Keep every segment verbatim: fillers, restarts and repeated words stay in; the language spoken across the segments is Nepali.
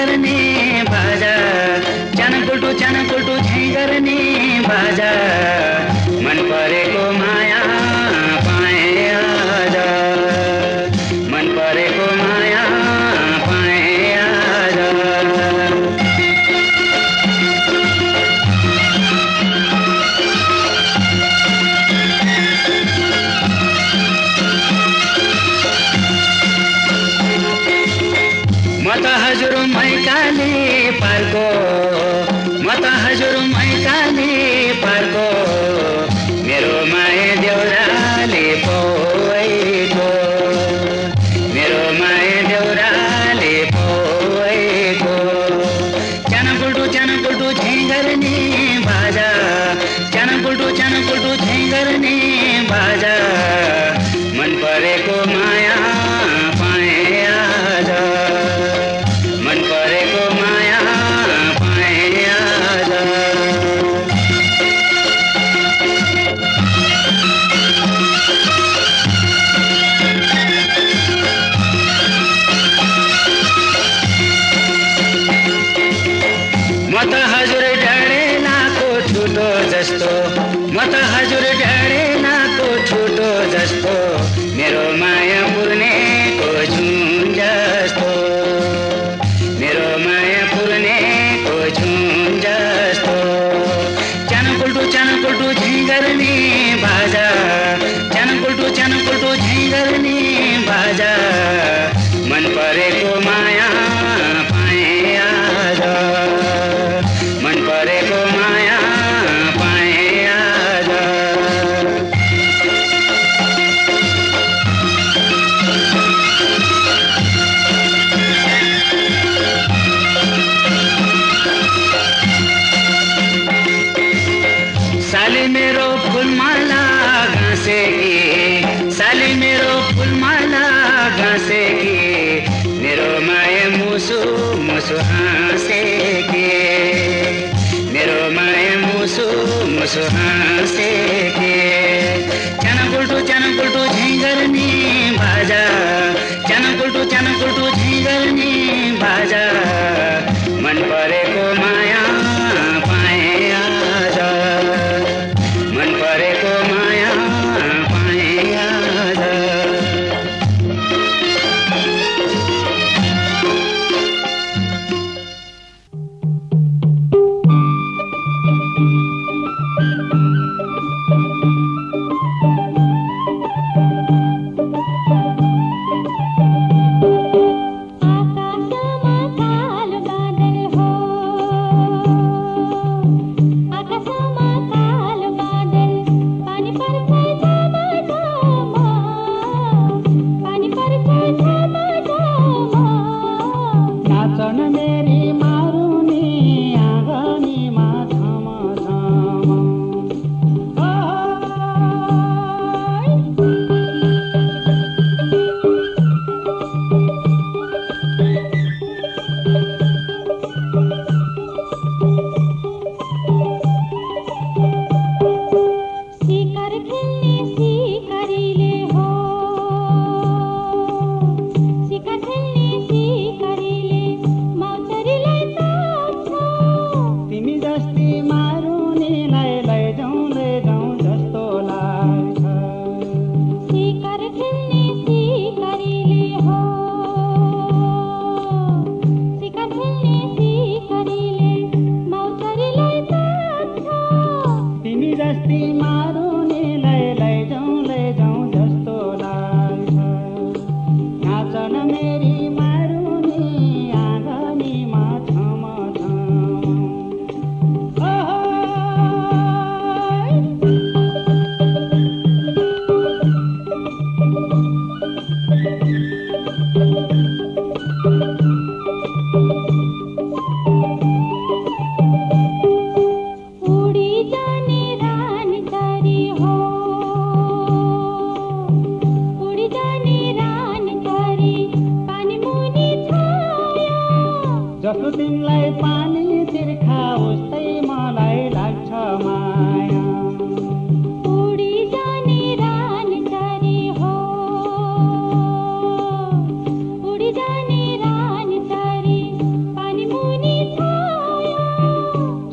झैंगरने बाजा, चनकुल्टू चनकुल्टू झैंगरने बाजा, मन परे को माया पाए आजा, मन परे को माया पाए आजा। मत हजूर मैं काले पार को, मत हजूर मैं काले पार को, मेरो माए देउराले पौएको, मेरो माए देउराले पौएको, चनकुल्टु चनकुल्टु झैंगरने बाजा, चनकुल्टु चनकुल्टु झैंगरने बाजा, मन परेको माया पाए आजा, मन परेको माया पाए आजा। मत हजुर डडेला को ठुटो जस्तो, मत हजुर डडेला को ठुटो जस्तो, मेरो माया पुर्ने को झुन जस्तो, मेरो माया पुर्ने को झुन जस्तो, चनकुल्टु चनकुल्टु झैंगरने बाजा, चनकुल्टु चनकुल्टु झैंगरने बाजा, मन परेको माया पाए आजा, मन परेको माया पाए आजा। साली मेरो फूलमाला गाँसेकी, साली मेरो फूलमाला गाँसेकी, मेरो माया मुसु मुसु हाँसेकी, मेरो माया मुसु मुसु हाँसेकी, चनकुल्टु चनकुल्टु झैंगरने बाजा, चनकुल्टु चनकुल्टु झैंगरने बाजा, मन परेको माया पाए आजा, मन परेको माया पाए आजा।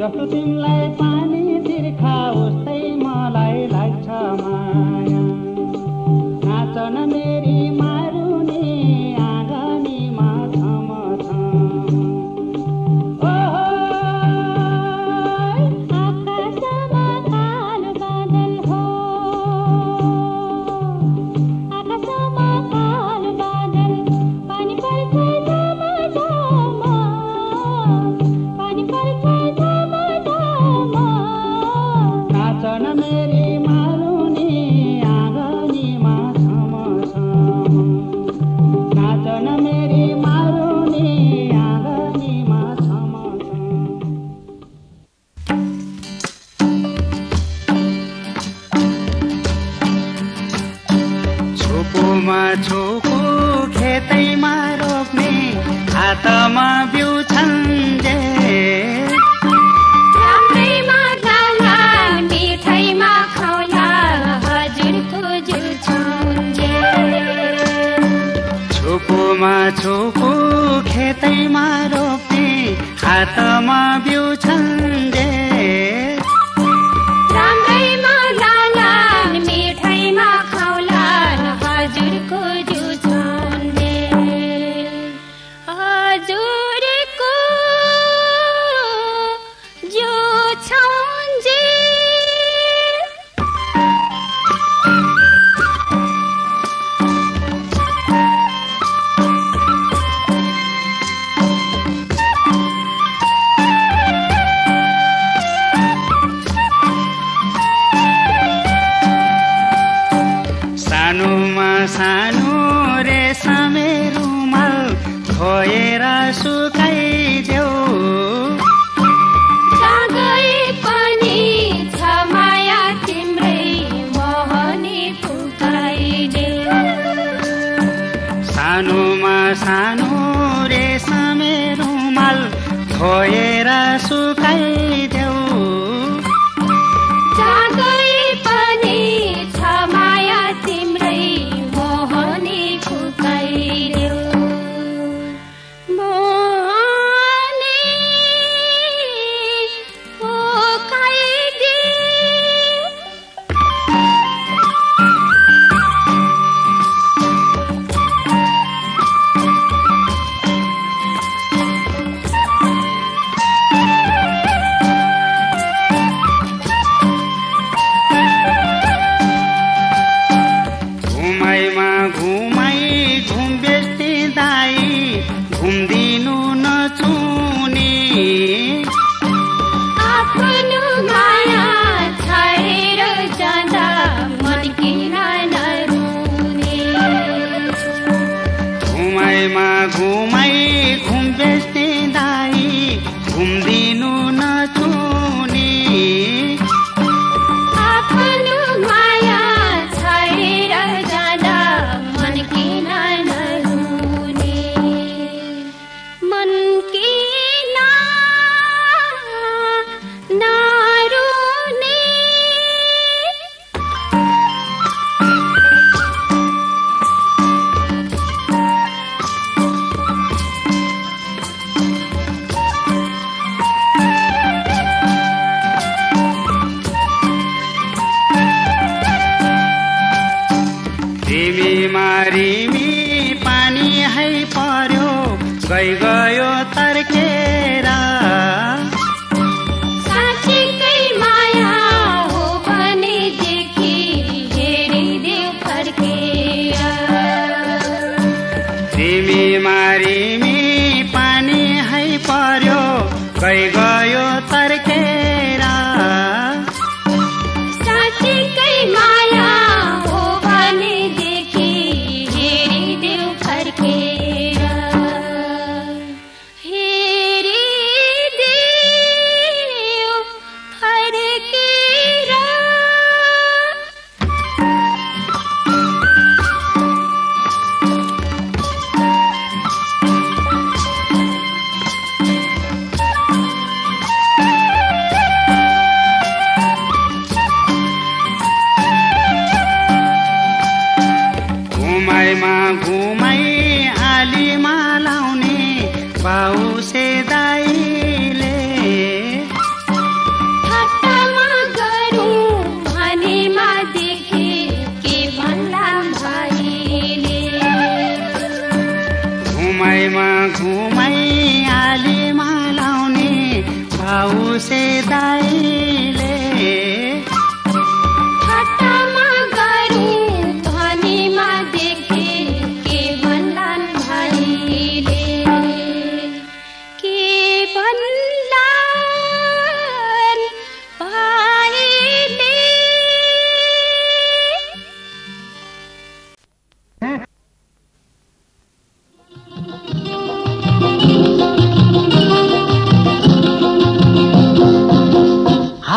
जस्तो तिमलाई पानी तिर्खा उस्तै मलाई लाग्छ माया नाचन मेरी मारुनी आँगनीमा थम थम आकाशमा कालो बादल हो आकाशमा कालो बादल पानी पर्छ छोको खेतैमा रोप्ने हातमा बिउ छन्जे राम्रैमा गाला मिठाईमा खाउला हजुरको जुल छन्जे छोकोमा छोको खेतैमा रोप्ने हातमा बिउ छन्जे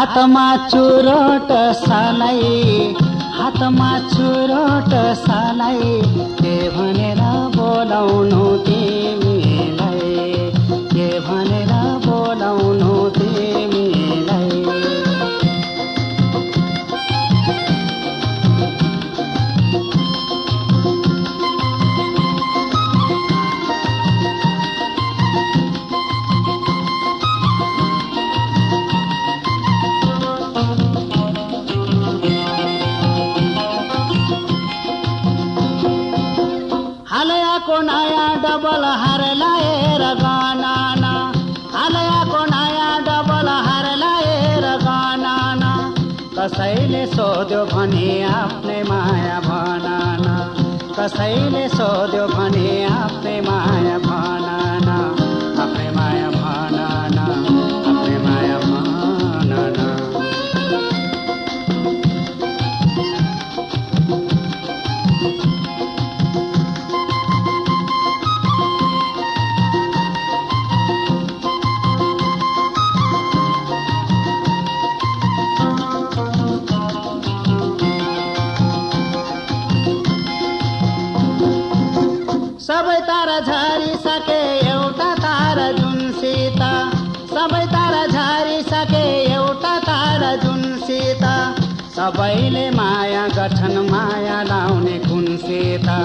हातमा चुरोट सानै हातमा चुरोट सानै के भनेर बोलाउनु तिमीलाई के भनेर बोलाउनु तिमीलाई कसैले सोध्यो भने आफ्नै माया भनाना कसैले सोध्यो भने आफ्नै माया भनाना आफ्नै माया भनाना आफ्नै माया भनाना सबै तारा झरी सके एउटा तारा जुन सीता सबै तारा झरी सके एउटा तारा जुन सीता सबैले माया गर्छन् माया लाउने गुण सीता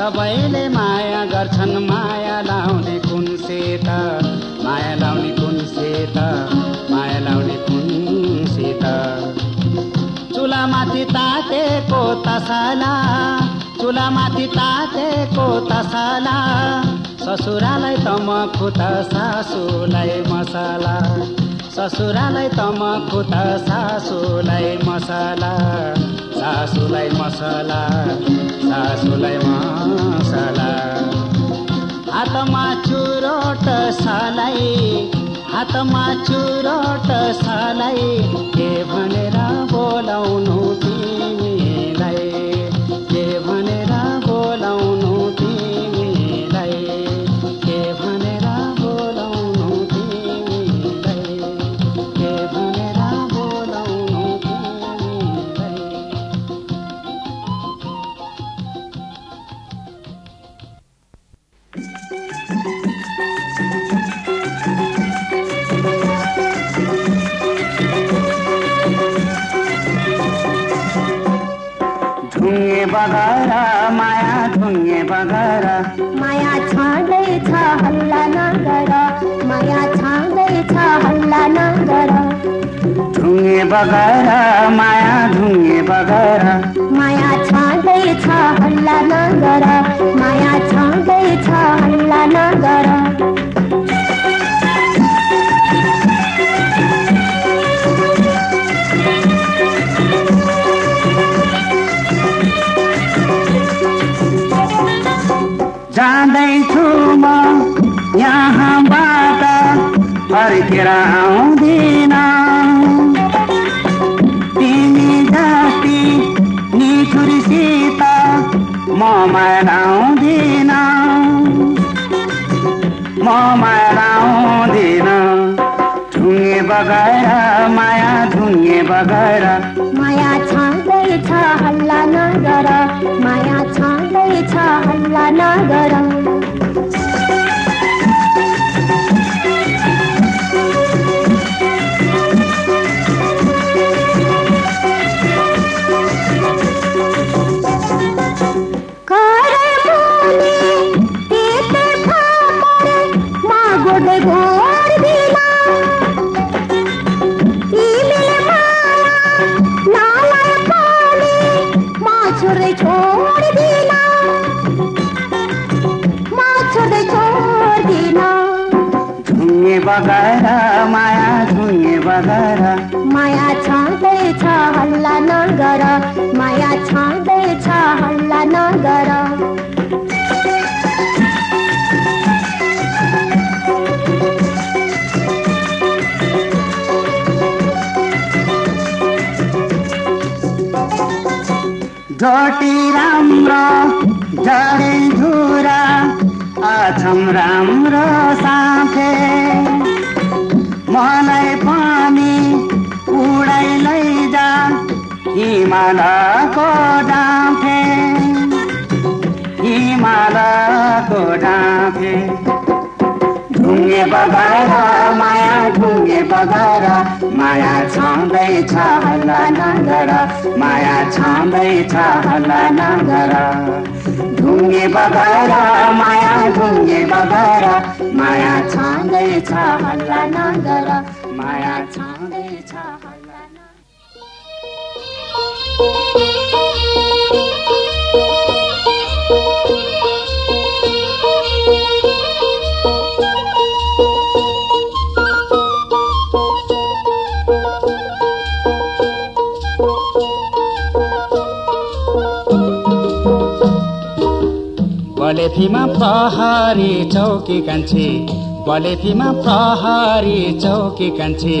सबैले माया गर्छन् माया लाउने गुण सीता माया लाउने गुण सीता माया लाउने गुण सीता चुलामाथि तातेको तसला चुलामाथि तातेको तसला ससुरालाई तमखु त सासूलाई मसाला ससुरालाई तमखु त सासूलाई मसाला सासूलाई मसाला सासूलाई मसाला हातमा चुरोट सालै हातमा चुरोट सालै के भनेर बोलाउनु तिमीलाई धुंगे बगर माया धुंगे बगर माया छाँदै छ हल्ला नगर माया छाँदै छ हल्ला नगर धुंगे बगर माया धुंगे बगर माया छाँदै छ हल्ला नगर माया छाँदै छ हल्ला नगर जाँदैछु म यहाँबाट फर्केर आउँदिन तिमी जति निठुरीसित म मनाउँदिन म मनाउँदिन धुंगे बगर माया धुंगे बगर माया छाँदै छ हल्ला नगर माया छाँदै छ हल्ला नगर बगर माया धुंगे बगर माया छाँदै छ हल्ला नगर माया छाँदै छ हल्ला नगर झोटी राम्रो झडी धुरा अछम राम्रो साफे मलाई पानी उडाइ लैजा हिमालको डाँफे हिमालको डाँफे ढुङ्गे बगर माया ढुङ्गे बगर माया छाउँदै छ हल्ला नगर माया छाउँदै छ हल्ला नगर ढुङ्गे बगर माया ढुङ्गे बगर माया छाउँदै छ हल्ला नगर माया छाउँदै छ हल्ला बलेफीमा प्रहरी चौकी कान्छी बलेफीमा प्रहरी चौकी कान्छी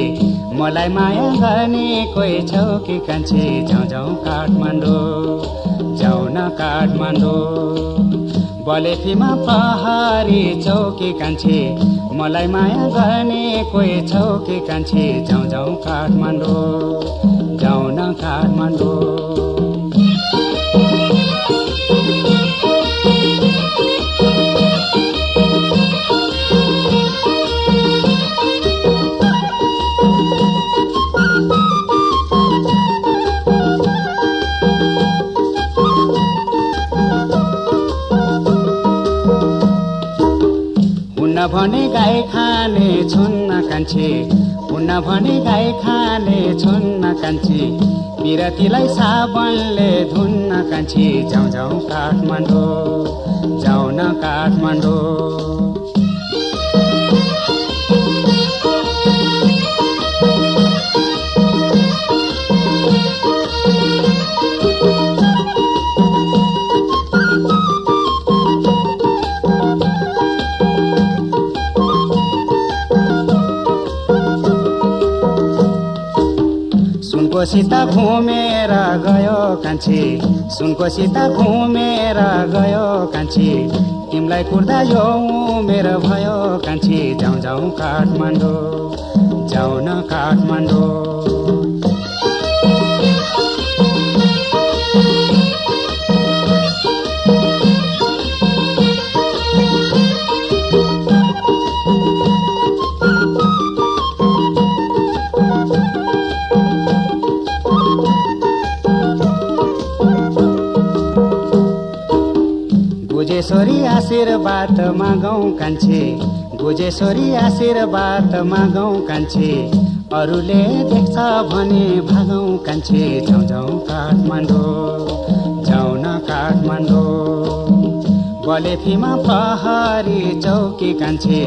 मलाई माया गर्ने कोही चौकी कान्छी जाउँ जाउँ काठमाडौँ जाउँ न काठमाडौँ बलेफीमा प्रहरी चौकी कान्छी मलाई माया गर्ने कोही चौकी कान्छी जाउँ जाउँ काठमाडौँ जाउँ न काठमाडौँ भने गाई खाने छुन्न कान्छी हुन्न भने गाई खाने छुन्न कान्छी बिरातीलाई साबनले धुन्न कान्छी जाउँ जाउँ काठमाडौँ जाउँ न काठमाडौँ सुनकोसीता घुमेर गयो कान्छी सुनकोसीता घुमेर गयो कान्छी तिमलाई कुर्दा यो मेरो भयो कान्छी जाउँ जाउँ काठमाडौँ जाउँ न काठमाडौँ गुजेश्वरी आशीर्वाद मागौँ कान्छी गुजेश्वरी आशीर्वाद मागौँ कान्छी अरूले देख्छ भने भागौँ कान्छी जाउँ जाउँ काठमाडौँ जाउँ न काठमाडौँ बलेफीमा पहाडी चौकी कान्छी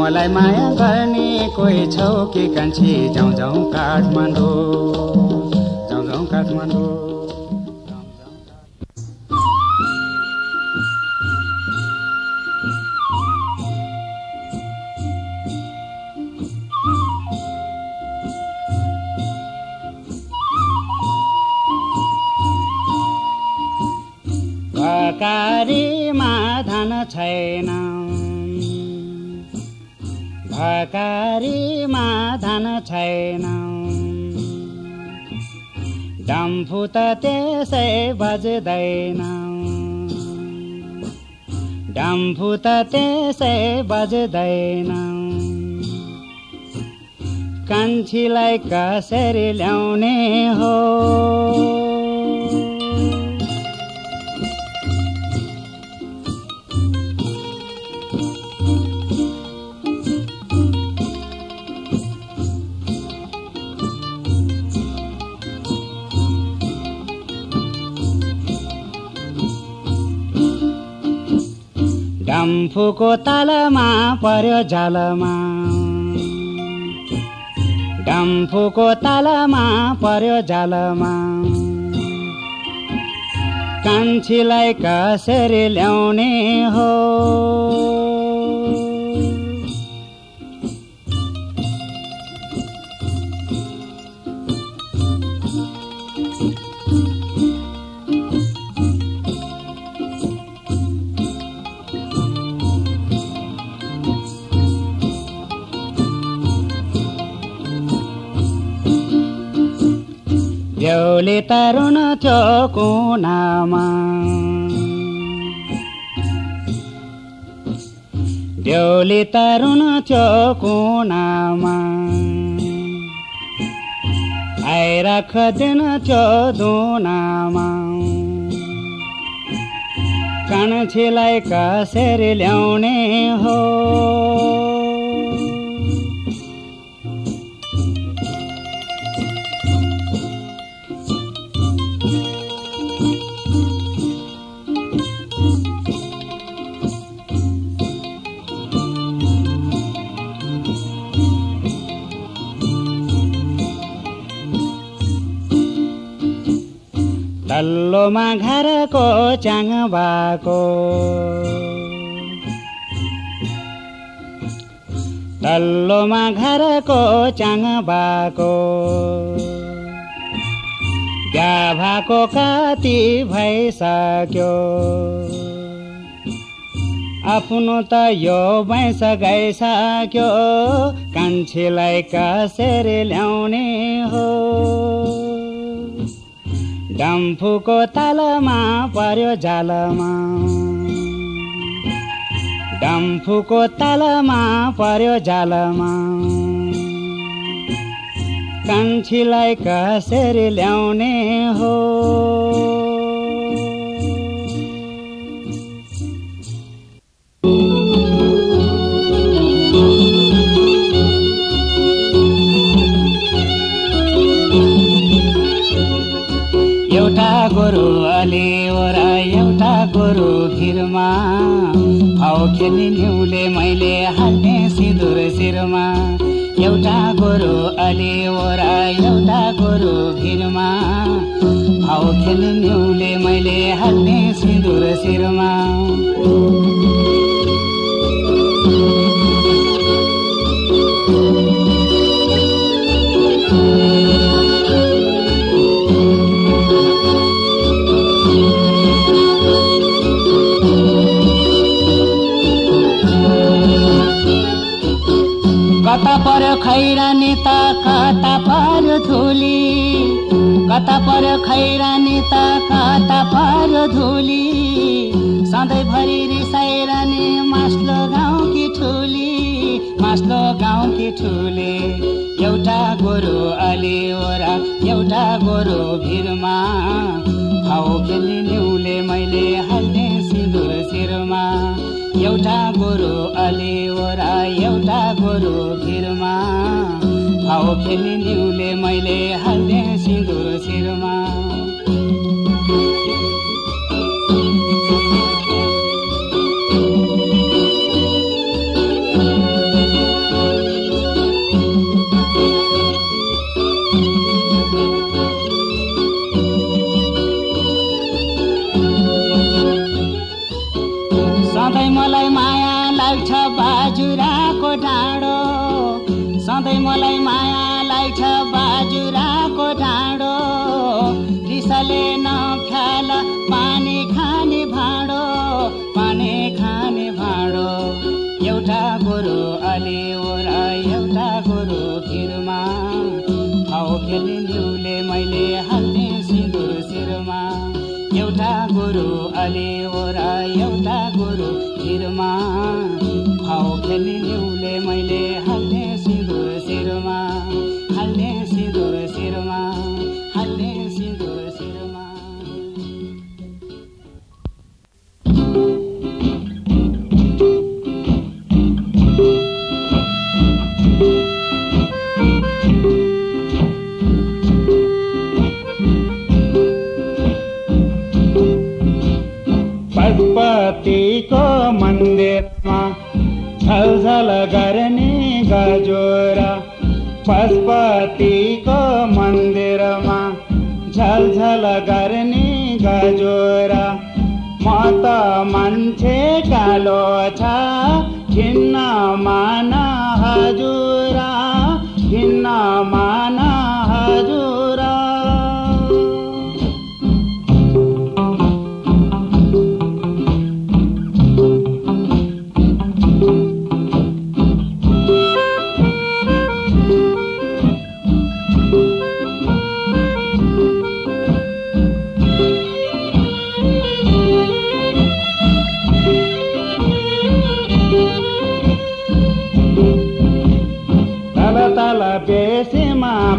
मलाई माया गर्ने कोही चौकी कान्छी जाउँ जाउँ काठमाडौँ जाउँ जाउँ काठमाडौँ भकारीमा धन छैन भकारीमा धन छैन डम्फु त त्यसै बज्दैन डम्फु त त्यसै बज्दैन कान्छीलाई कसरी ल्याउने हो डम्फुको तालमा पर्यो जालमा शम्फुको तालमा पर्यो जालमा कान्छीलाई कसरी ल्याउने हो। देउली तरुण थियो कुनामा देउली तरुण थियो कुनामा आइराख दिन थियो दुनामा कान्छीलाई कसरी ल्याउने हो। तल्लोमा घरको चाङबाको तल्लोमा घरको चाङबाको गाभाको काती भइसक्यो आफ्नो त यो भैँस गइसक्यो कान्छीलाई कसरी ल्याउने हो। डम्फुको तालमा पर्यो जालमा डम्फुको तालमा पर्यो जालमा कान्छीलाई कसरी ल्याउने हो। गोरु अली ओरा एउटा गोरु घिरमा भाउ खेल्ने न्युले मैले हाल्ने सिन्दुर शिरमा एउटा गोरु अली ओरा एउटा गोरु घिरमा भाउ खेल्ने न्युले मैले हाल्ने सिन्दुर शिरमा कता पर्यो खैरानी त कता पर्यो धुली कता पर्यो खैरानी त कता पर्यो धुली सधैँभरि रिसाइरहने मास्लो गाउँकी ठुली मास्लो गाउँकी ठुली एउटा गोरु अलि ओरा एउटा गोरु भिरमा भाउ खेल्ने न्युले मैले हाल्ने सिन्दुर शिरमा एउटा गोरु अलि ओरा एउटा गोरु भिरमा भाउ खेल्ने न्युले मैले हाल्ने सिन्दुर शिरमा बाजुराको ढाडो सधैँ मलाई माया लाग्छ बाजुराको ढाडो रिसले नफ्याल पानी खाने भाँडो पानी खाने भाँडो एउटा गोरु अलि ओरा एउटा गोरु घिरमा भाउ खेल्ने न्युले मैले हाल्ने सिन्दुर शिरमा एउटा गोरु अलि ओरा एउटा गोरु घिरमा भाउ खेल्ने न्युले मैले हाल्ने सिन्दुर शिरमा हाल्ने सिन्दुर शिरमा हाल्ने सिन्दुर शिरमा। पतिको मन्दिरमा झलझल गर्ने गजोरा पशुपति को मंदिर में झलझल गर्ने गजोरा म त मान्छे कालो छ खिन्न मान हजुरा खिन्न मान हजुरा।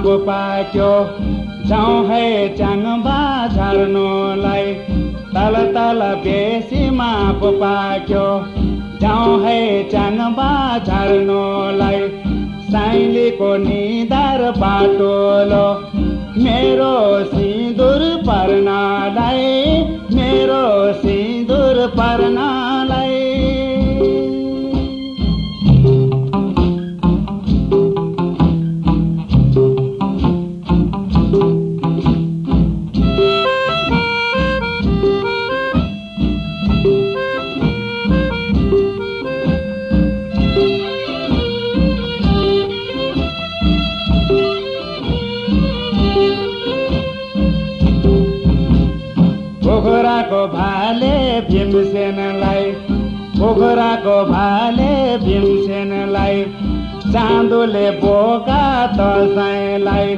को पाक्यो जाऊँ है चंगबा झरनो लाई तल तल बेसी माप पाक्यो जाऊँ है चंगबा झरनो लाई साइली को निदार बाटोलो मेरो सिंदूर पर्ना लाई मेरो सिंदूर पर्ना लाई। भीमसेनलाई बोगराको भाले भीमसेनलाई चाँदोले बोका दसैँलाई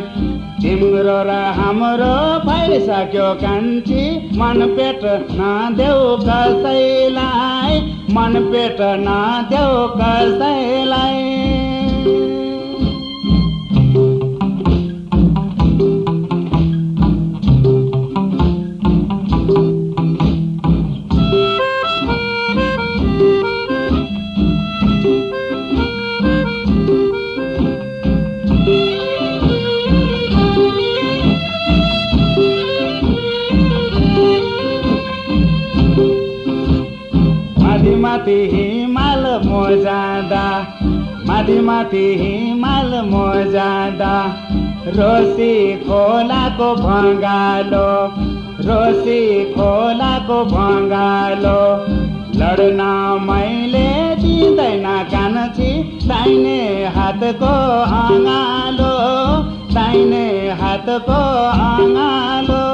तिम्रो र हाम्रो भइसक्यो कान्छी मन पेट नदेऊ कसैलाई मन पेट नदेऊ कसैलाई। माथि हिमाल म जाँदा माथि माथि हिमाल म जाँदा रोसी खोलाको भँगालो रोसी खोलाको भँगालो लड्न मैले दिँदैन कान्छी दाहिने हातको अँगालो दाहिने हातको अँगालो।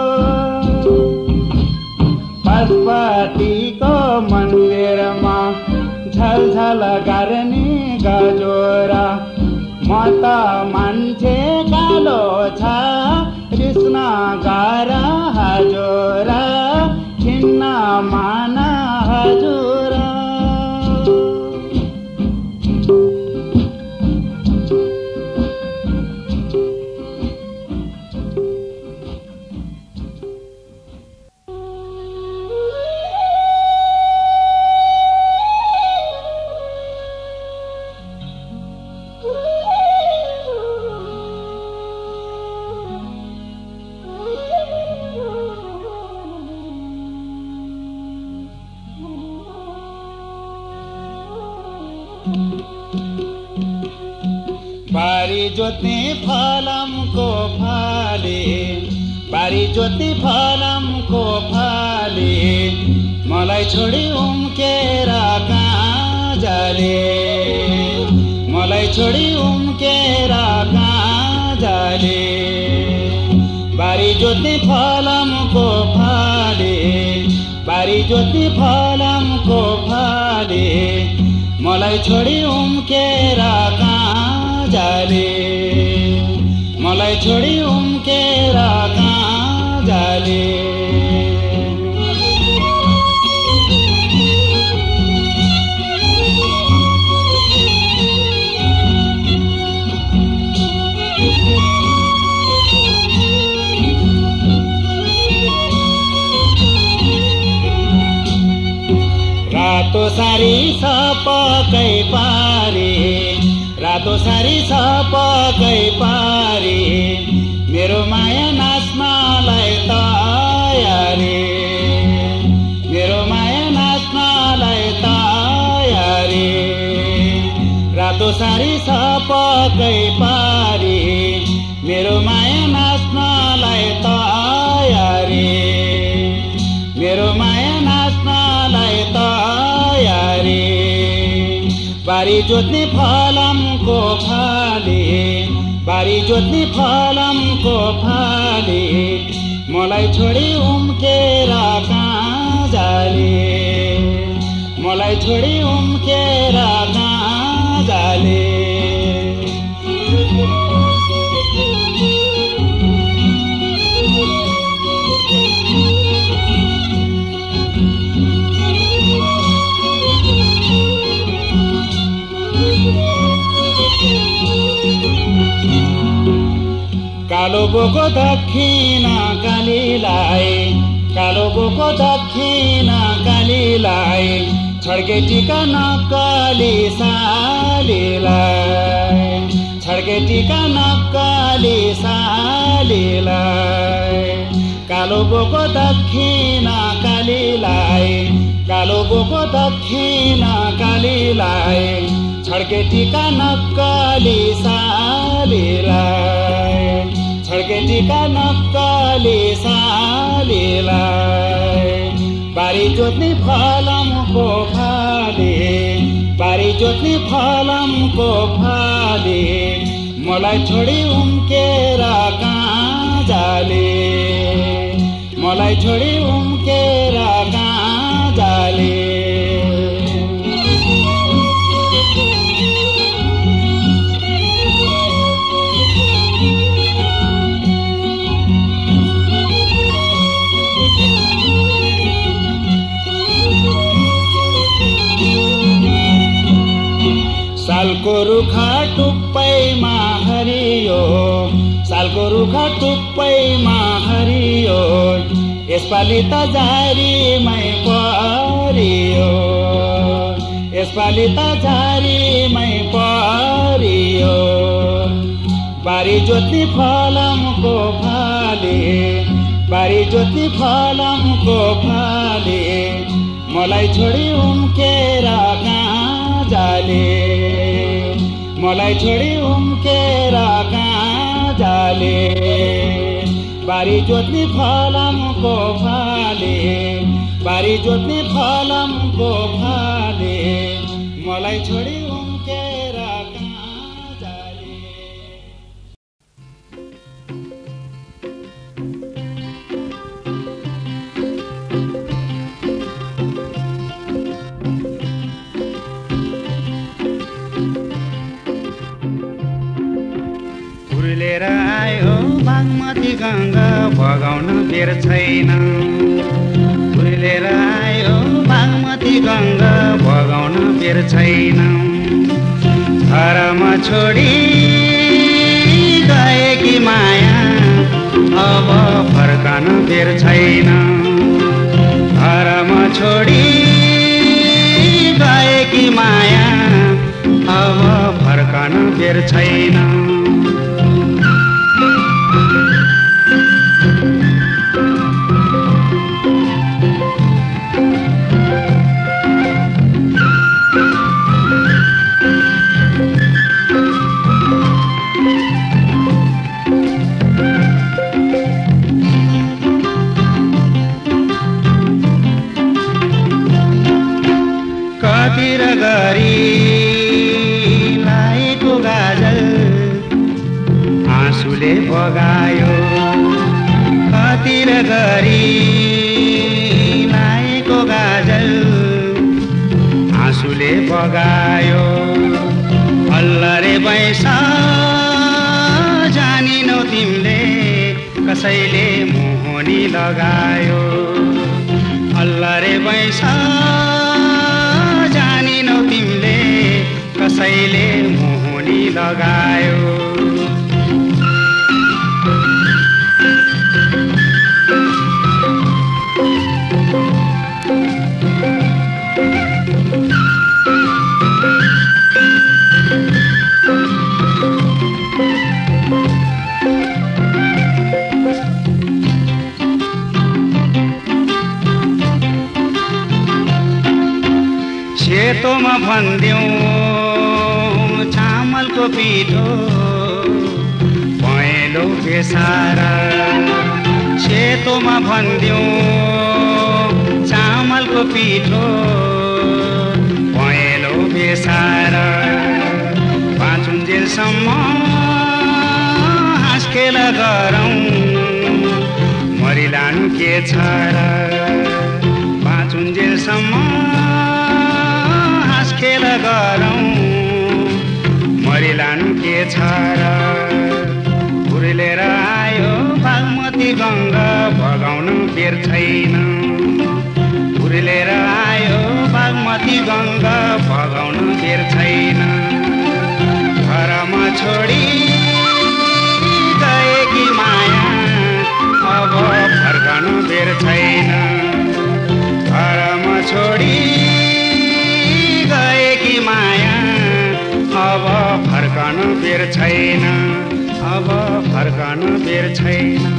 पशुपतिको मन्दिरमा झलझल गर्ने गजोरा म त मान्छे कालो छ कृष्ण गर हजुरा खिन्न मान हजुरा। बारी जोत्ने फलम को फाले बारी जोत्ने फलम को फाले मलाई छोडी उम्केर कहाँ जाले मलाई छोडी उम्केर कहाँ जाले। बारी जोत्ने फलम को फाले बारी जोत्ने फलम को फाले मलाई छोडी उम्केर कहाँ जाले मलाई छोडी उम्केर कहाँ जाले। रातो सारी सपकै पारे रातो सारी सपकै पारे मेरो माया नाच्नलाई तयारी मेरो माया नाच्नलाई तयारी रातो सारी सपकै पारे मेरो माया नाच्नलाई त आया रे, मेरो माया नाच्नलाई त आया रे। बारी जोत्ने फलामको फाले, बारी जोत्ने फलामको फाले, मलाई छोडी उम्केर कहाँ जाले, मलाई छोडी उम्केर कहाँ जाले। कालो बोको दक्षिणा कालीलाई, कालो बोको दक्षिणा कालीलाई, छड्के टीका नक्कली सालीलाई, छड्के टीका नक्कली सालीलाई। कालो बोको दक्षिणा कालीलाई, कालो बोको दक्षिणा कालीलाई, छड्के टीका नक्कली सालीलाई, छड्के टीका नक्कली सालीलाई। बारी जोत्ने फलामको फाले, बारी जोत्ने फलामको फाले, मलाई छोडी उम्केर कहाँ जाले, मलाई छोडी उम्केर कहाँ जाले। सालको रुखा टुप्पैमा हरियो, सालको रुखा टुप्पैमा हरियो, यसपालि त झारीमै परियो, यसपालि त झारीमै परियो। बारी जोत्ने फलामको फाले, बारी जोत्ने फलामको फाले, मलाई छोडी उम्केर कहाँ जाले, मलाई छोडी उम्केर कहाँ जाले। बारी जोत्ने फलामको फाले, बारी जोत्ने फलामको फाले, मलाई छोडी उम्केर कहाँ जाले। उर्लेर आयो बागमती गङ्गा बगाउन बेर छैन, उर्लेर आयो बागमती गङ्गा बगाउन बेर छैन। धरामा छोडी गएकी माया अब फर्कन बेर छैन, धरामा छोडी गएकी माया अब फर्कन बेर छैन। बगायो कतिर गरी नाइको गाजल आँसुले बगायो। अल्लरे बैसा जानिनौ तिमीले कसैले मोहनी लगायो, अल्लरे बैसा जानिनौ तिमीले कसैले मोहनी लगायो। सेतोमा भन्दिउँ चामलको पिठो पहेँलो सारा छेतो में भन्दियों चामल को पीठो पहेलो बेसारा पाँचुन्जेलसम्म हाँसखेल गरौँ मरिलानु के छ र पाँचुन्जेलसम्म हाँसखेल गरौँ मरिलानु के छ र लेर आयो बागमती गंगा भगाउन बेर छैन उर्लेर आयो बागमती गंगा भगाउन बेर छैन घरमा छोडी गएकी माया अब फर्काउनु बेर छैन घरमा छोडी गएकी माया अब फर्काउनु बेर छैन अब फर्काउनु बेर छैन।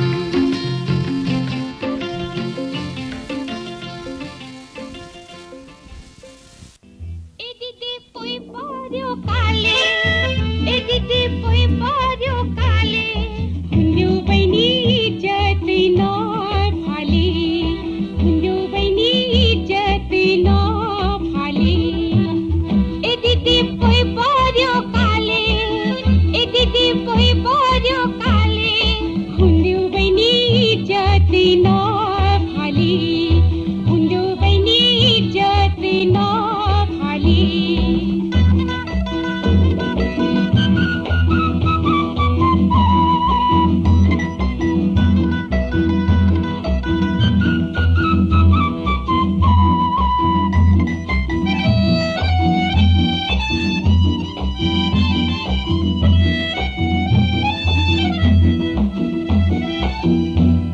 ए दिदी पोइ पर्यो काले ए दिदी पोइ पर्यो काले हुन्ड्यो बहिनी इज्जतै नफाली हुन्ड्यो बहिनी इज्जतै नफाली ए दिदी पोइ पर्यो काले ए दिदी पोइ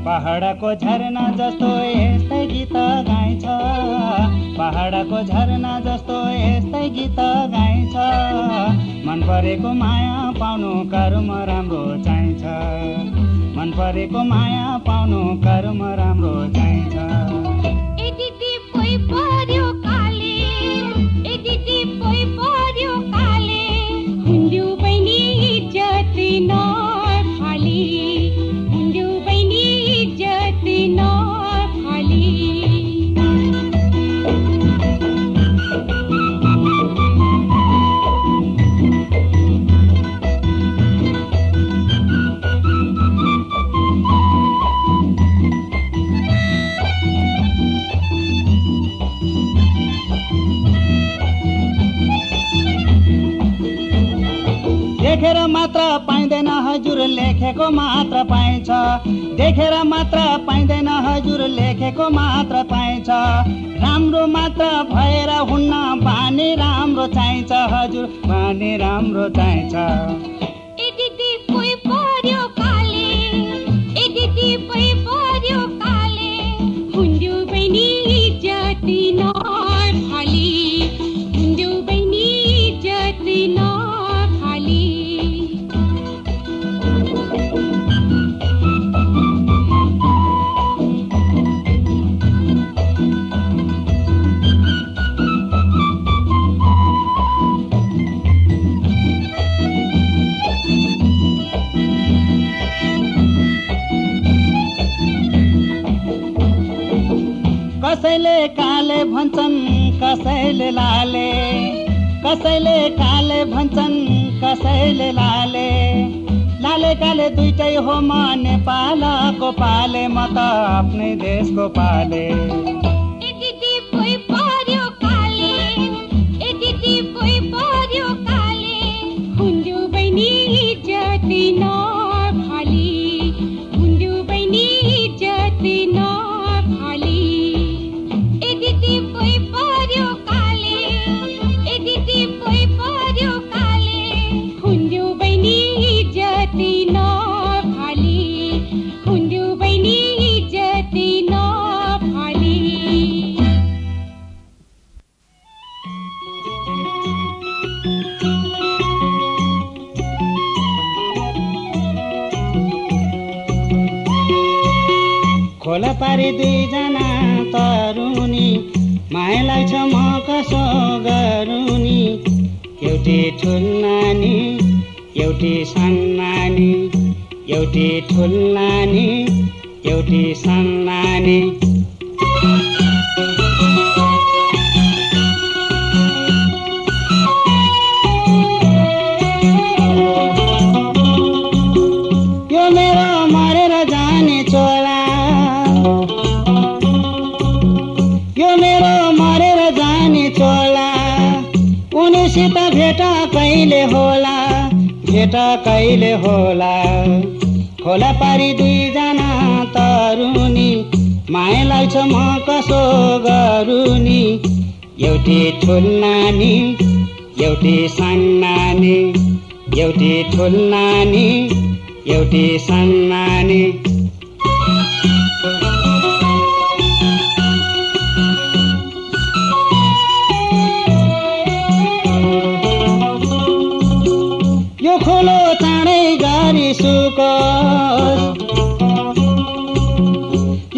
पहाडको झरना जस्तो यस्तै गीत गाइन्छ पहाडको झरना जस्तो यस्तै गीत गाइन्छ मन परेको माया पाउनु कर्म राम्रो चाहिन्छ मन परेको माया पाउनु कर्म राम्रो चाहिन्छ। ए दिदी पोइ पर्यो काले ए दिदी पोइ पर्यो काले हुन्ड्यो बहिनी इज्जत नफाली देखेर मात्र पाइदैन हजुर लेखेको मात्र पाइन्छ देखेर मात्र पाइदैन हजुर लेखेको मात्र पाइन्छ राम्रो मात्र भएर हुन्न भने राम्रो चाहिन्छ हजुर भने राम्रो चाहिन्छ। ए दिदी पोइ पर्यो काले ए दिदी पोइ पर्यो काले हुन्ड्यो बहिनी इज्जत नफाली हुन्ड्यो बहिनी इज्जत नफाली कसैले काले भन्छन् कसैले लाले कसैले काले भन्छन् कसैले लाले लाले काले दुईटै हो म नेपालको पाले म त आफ्नै देशको पाले। ए दिदी पोइ पर्यो काले ए दिदी पोइ पर्यो काले हुन्ड्यो बहिनी इज्जत नफाली हुन्ड्यो बहिनी इज्जत नफाली ए दिदी पोइ पर्यो काले ए दिदी पोइ पर्यो काले हुन्ड्यो बहिनी इज्जत नफाली हुन्ड्यो बहिनी इज्जत नफाली। खोलापारी दुईजना तरुनी माया लाग्छ म कसो गरुनी एउटी ठुल नानी एउटी सानो नानी एउटी ठुल नानी एउटी सान नानी यो मेरो मरेर जाने चोला यो मेरो मरेर जाने चोला उनीसित भेटा कहिले होला भेटा कहिले होला खोला पारी दुईजना तरुनी मायालाई छ म कसो गरुनी एउटी ठुल नानी एउटी सान नानी एउटी ठुल नानी एउटी सान नानी यो खोलो चाँडै गरी सुकोस्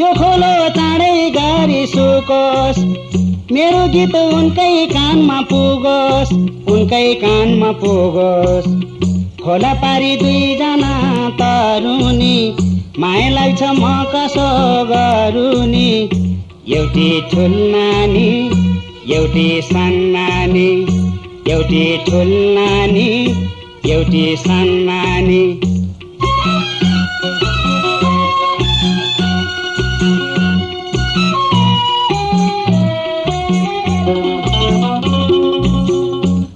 यो खोलो चाँडै गरी सुकोस् मेरो गीत उनकै कानमा पुगोस् उनकै कानमा पुगोस् खोला पारी दुईजना तरुनी मायालाई छ म कसो गरुनी एउटी ठुल नानी एउटी सान नानी एउटी ठुल नानी एउटी सान नानी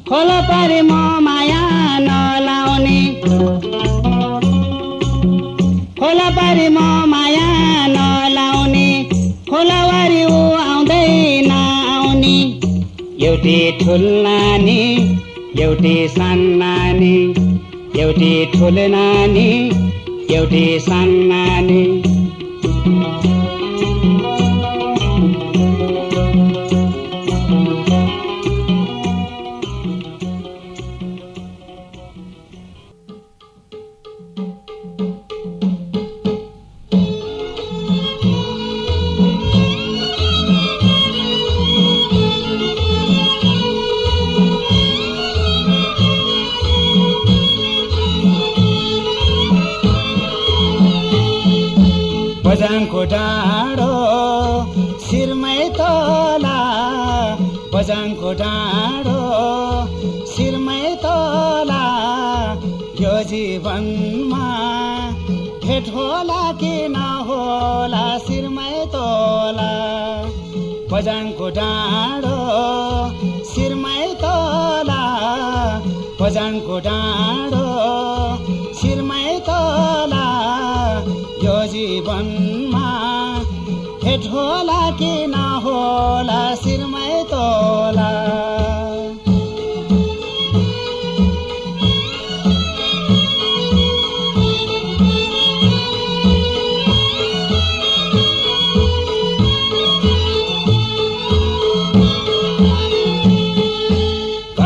खोलापारी म माया नलाउने खोलापारी म माया नलाउने खोलावारी ऊ आउँदै नआउने एउटी ठुल नानी एउटी सान नानी एउटी ठुल नानी एउटी सान नानी बजाङको डाँडो शिरमै तला बजाङको डाँडो शिरमै तला यो जीवनमा भेट होला कि नहोला शिरमै तला बजाङको डाँडो शिरमै तला बजाङको डाँडो शिरमै तला यो जीवनमा भेट होला कि नहोला शिरमै तोला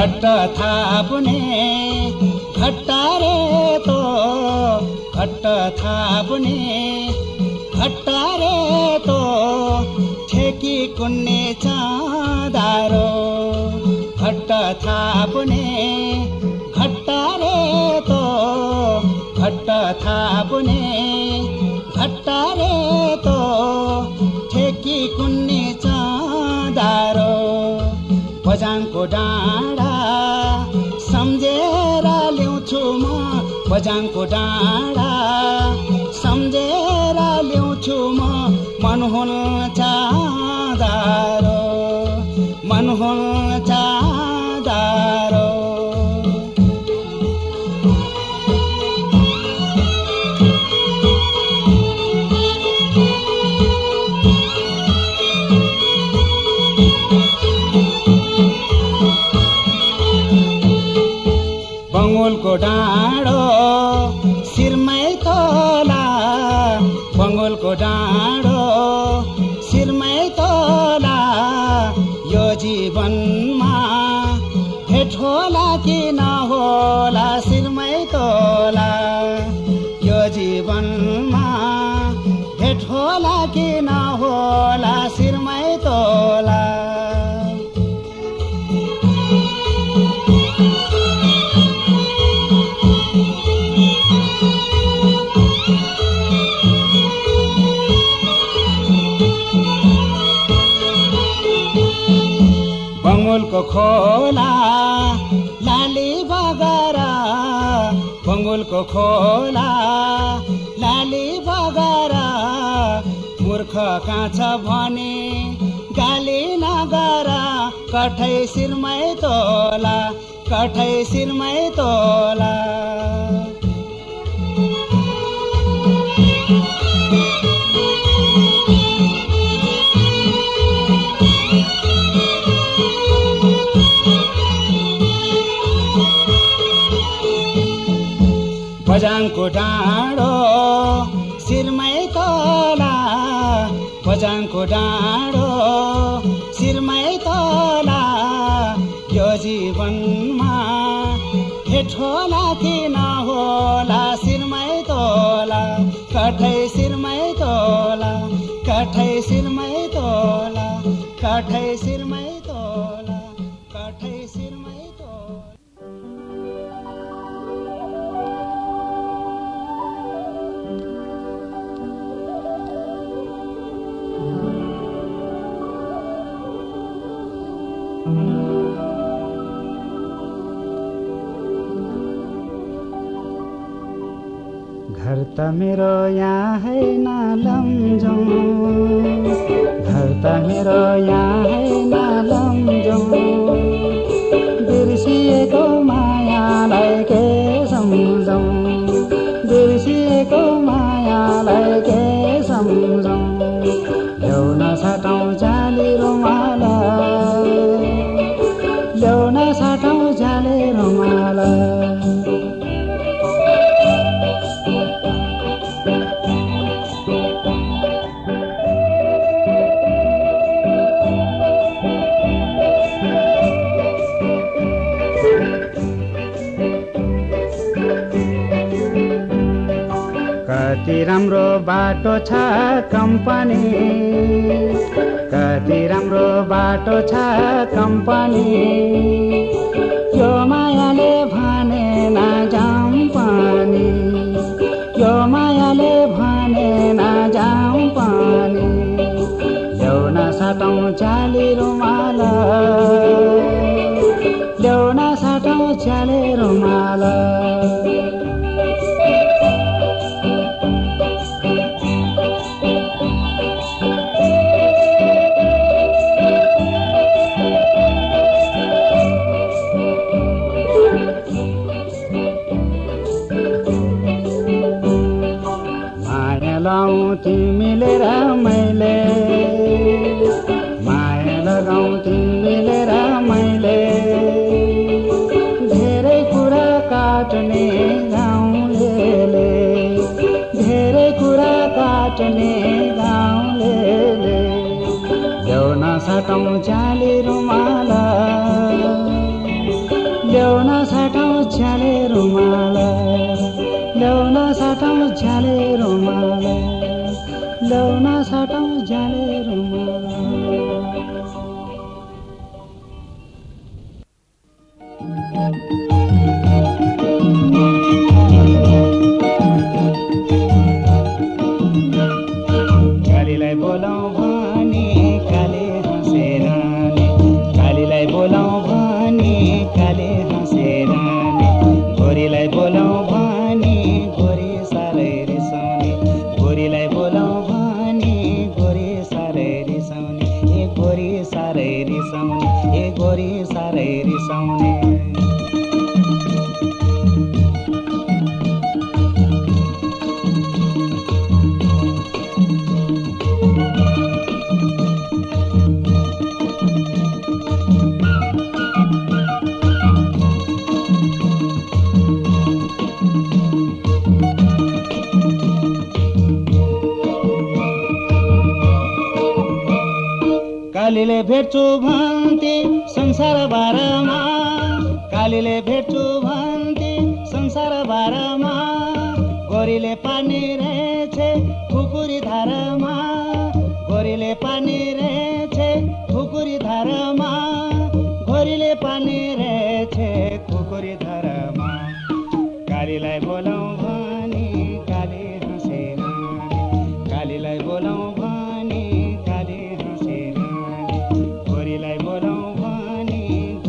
घट्टा थाप्ने घट्टा रे तो घट्टा थाप्ने घट्टा रे तो ठेकी कुन्ने चाँदारो घट्टा थाप्ने घट्टा रे तो घट्टा थाप्ने घट्टा रे तो ठेकी कुन्ने चाँदारो बजाङको डाँडा सम्झेर ल्याउँछु म बजाङको डाँडा सम्झेर ल्याउँछु म मन हुन चाँदारो मन हुन चाँदारो बङ्गोलको डाँडो शिरमै तोला बङ्गोलको डाँडो शिरमै तोला यो जीवनमा भेट होला कि नहोला शिरमै तोला यो जीवनमा भेट होला कि नहोला शिरमै तोला खोला लाली बगरा बंगुल को खोला लाली बगरा मूर्ख कहाँ छ भने गाली नगरा कठै शिरमै तोला कठै शिरमै तोला। बजाङ को डाँडो शिरमै तोला बजाङ को डाँडो शिरमै तोला यो जीवनमा ठेठोला किन होला शिरमै तोला कठै शिरमै तोला कठै शिरमै तोला कठै शिरमै तोला कठै शिरमै। घर त मेरो यहाँ हैन लमजाऊ घर त मेरो यहाँ हैन लमजाऊ बिर्सिएको मायालाई के सम्झाऊ बिर्सिएको मायालाई के सम्झाऊ ल्याउन सटाउ जाली रुमाल ल्याउन सटाउ जाली रुमाल। कति राम्रो बाटो छ कम्पनी कति राम्रो बाटो छ कम्पनी यो मायाले भने नजाऊँ पानी यो मायाले भने नजाऊँ पानी ल्याउन सटाउँ जाली रुमाल ल्याउन सटाउँ जाली रुमाल। तिमीले रमाइले माया लगाउँ तिमीले रमाइले धेरै कुरा काट्ने गाउँलेले धेरै कुरा काट्ने गाउँलेले ल्याउन सटाउँ जाली रुमाल ल्याउन सटाउँ जाली रुमाल ल्याउन सटाउँ जाली रुमाल ल्याउन सटाउँ जाली रुमाल। कालीलाई बोलाउँ भने काले हाँसेर नि कालीलाई बोलाउँ भने काले हाँसेर नि गोरीलाई बोलाउँ भने गोरी साह्रै रिसाउने गोरीलाई बोलाउँ भने गोरी साह्रै रिसाउने ए गोरी साह्रै रिसाउने ए गोरी साह्रै रिसाउने। कालीले भेट्छु भन्थे संसार बारमा कालीले भेट्छु भन्थे संसार बारमा गोरीले पानी रहेछ खुकुरी धारमा गोरीले पानी रहेछ खुकुरी धारमा गोरीले पानी रहेछ खुकुरी धारमा। कालीलाई बोलाउँ भने काली हाँसेर कालीलाई बोलाउँ भने काली हाँसेर गोरीलाई बोलाउँ भने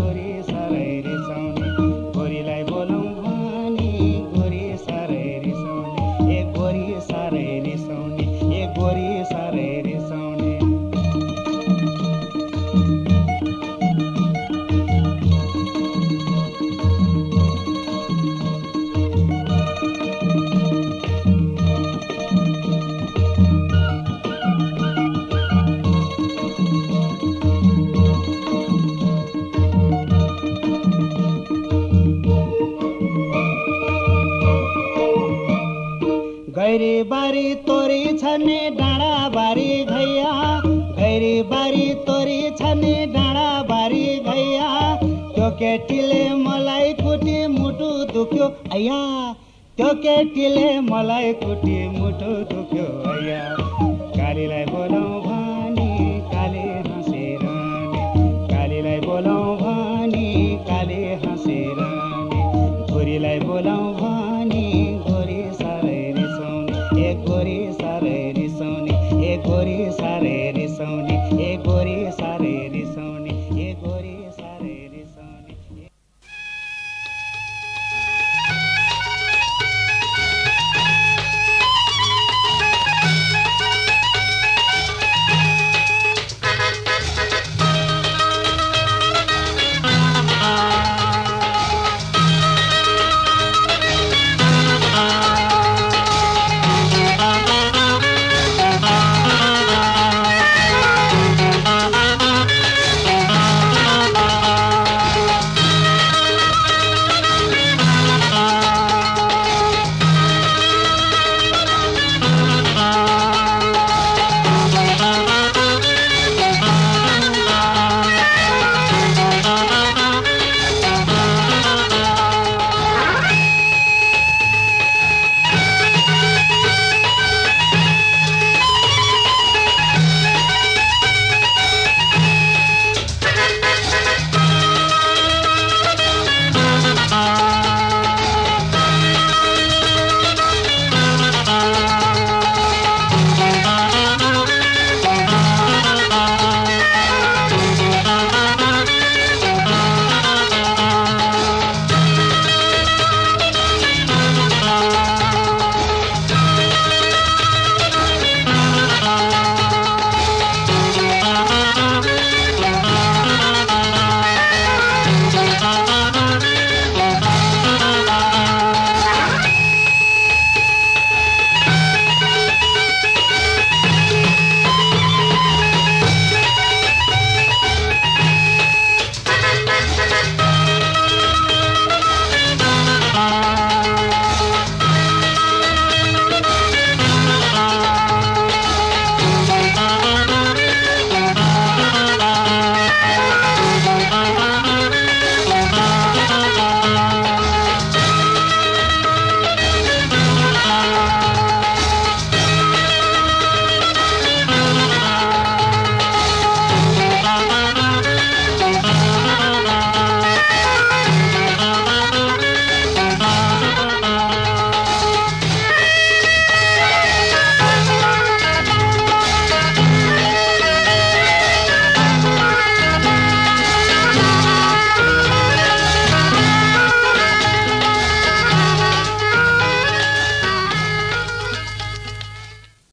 गैरी बारी तोरी छने डाँडा बारी घैया, गैरी बारी तोरी छने डाँडा बारी घैया, त्यो केटीले मलाई कुटी मुटु दुख्यो आया, त्यो केटीले मलाई कुटी मुटु दुख्यो आया, कालीलाई बोलाऊ